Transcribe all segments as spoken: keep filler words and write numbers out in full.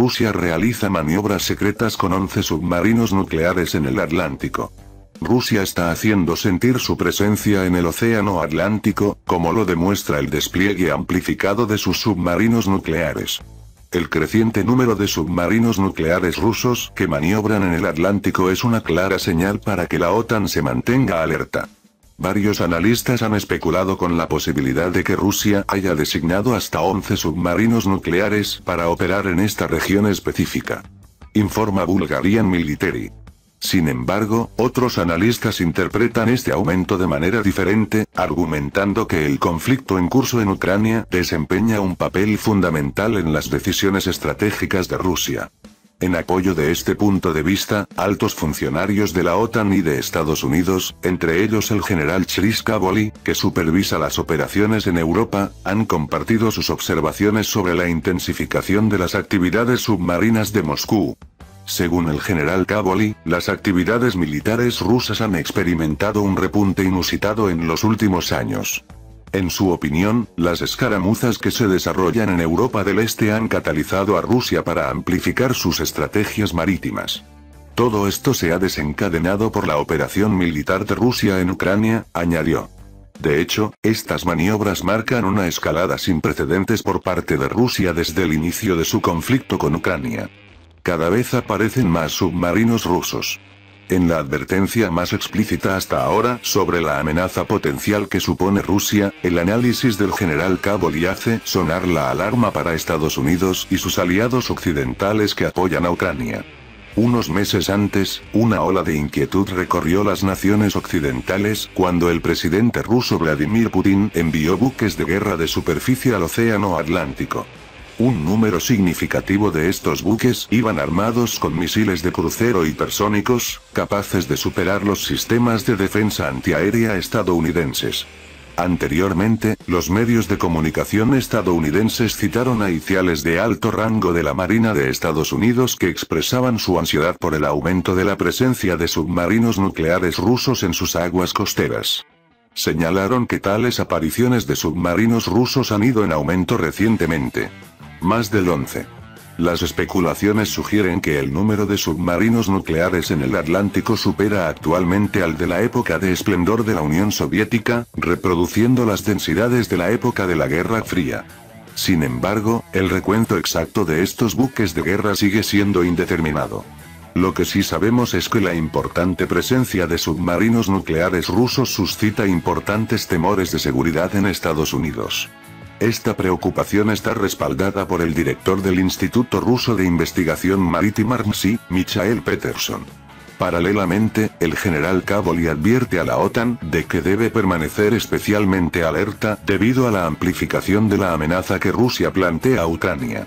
Rusia realiza maniobras secretas con once submarinos nucleares en el Atlántico. Rusia está haciendo sentir su presencia en el Océano Atlántico, como lo demuestra el despliegue amplificado de sus submarinos nucleares. El creciente número de submarinos nucleares rusos que maniobran en el Atlántico es una clara señal para que la OTAN se mantenga alerta. Varios analistas han especulado con la posibilidad de que Rusia haya designado hasta once submarinos nucleares para operar en esta región específica, informa Bulgarian Military. Sin embargo, otros analistas interpretan este aumento de manera diferente, argumentando que el conflicto en curso en Ucrania desempeña un papel fundamental en las decisiones estratégicas de Rusia. En apoyo de este punto de vista, altos funcionarios de la OTAN y de Estados Unidos, entre ellos el general Chris Cavoli, que supervisa las operaciones en Europa, han compartido sus observaciones sobre la intensificación de las actividades submarinas de Moscú. Según el general Cavoli, las actividades militares rusas han experimentado un repunte inusitado en los últimos años. En su opinión, las escaramuzas que se desarrollan en Europa del Este han catalizado a Rusia para amplificar sus estrategias marítimas. Todo esto se ha desencadenado por la operación militar de Rusia en Ucrania, añadió. De hecho, estas maniobras marcan una escalada sin precedentes por parte de Rusia desde el inicio de su conflicto con Ucrania. Cada vez aparecen más submarinos rusos. En la advertencia más explícita hasta ahora sobre la amenaza potencial que supone Rusia, el análisis del general Cavoli hace sonar la alarma para Estados Unidos y sus aliados occidentales que apoyan a Ucrania. Unos meses antes, una ola de inquietud recorrió las naciones occidentales cuando el presidente ruso Vladimir Putin envió buques de guerra de superficie al Océano Atlántico. Un número significativo de estos buques iban armados con misiles de crucero hipersónicos, capaces de superar los sistemas de defensa antiaérea estadounidenses. Anteriormente, los medios de comunicación estadounidenses citaron a oficiales de alto rango de la Marina de Estados Unidos que expresaban su ansiedad por el aumento de la presencia de submarinos nucleares rusos en sus aguas costeras. Señalaron que tales apariciones de submarinos rusos han ido en aumento recientemente. Más del once. Las especulaciones sugieren que el número de submarinos nucleares en el Atlántico supera actualmente al de la época de esplendor de la Unión Soviética, reproduciendo las densidades de la época de la Guerra Fría. Sin embargo, el recuento exacto de estos buques de guerra sigue siendo indeterminado. Lo que sí sabemos es que la importante presencia de submarinos nucleares rusos suscita importantes temores de seguridad en Estados Unidos. Esta preocupación está respaldada por el director del Instituto Ruso de Investigación Marítima R M S I, Michael Peterson. Paralelamente, el general Cavoli advierte a la OTAN de que debe permanecer especialmente alerta debido a la amplificación de la amenaza que Rusia plantea a Ucrania.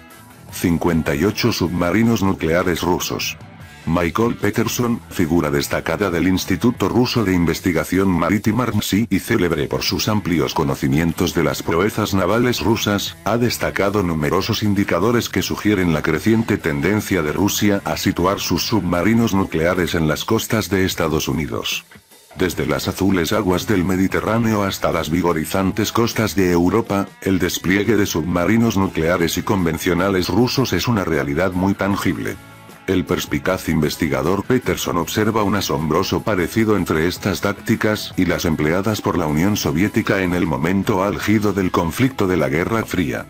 cincuenta y ocho submarinos nucleares rusos. Michael Peterson, figura destacada del Instituto Ruso de Investigación Marítima R M S I y célebre por sus amplios conocimientos de las proezas navales rusas, ha destacado numerosos indicadores que sugieren la creciente tendencia de Rusia a situar sus submarinos nucleares en las costas de Estados Unidos. Desde las azules aguas del Mediterráneo hasta las vigorizantes costas de Europa, el despliegue de submarinos nucleares y convencionales rusos es una realidad muy tangible. El perspicaz investigador Peterson observa un asombroso parecido entre estas tácticas y las empleadas por la Unión Soviética en el momento álgido del conflicto de la Guerra Fría.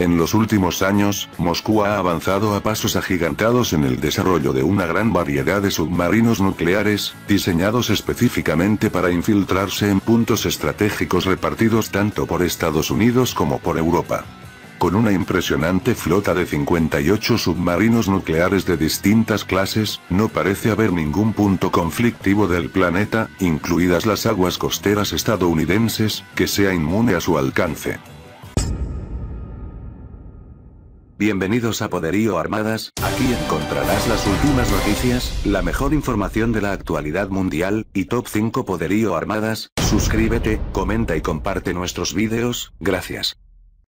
En los últimos años, Moscú ha avanzado a pasos agigantados en el desarrollo de una gran variedad de submarinos nucleares, diseñados específicamente para infiltrarse en puntos estratégicos repartidos tanto por Estados Unidos como por Europa. Con una impresionante flota de cincuenta y ocho submarinos nucleares de distintas clases, no parece haber ningún punto conflictivo del planeta, incluidas las aguas costeras estadounidenses, que sea inmune a su alcance. Bienvenidos a Poderío Armadas, aquí encontrarás las últimas noticias, la mejor información de la actualidad mundial, y top cinco Poderío Armadas. Suscríbete, comenta y comparte nuestros vídeos, gracias.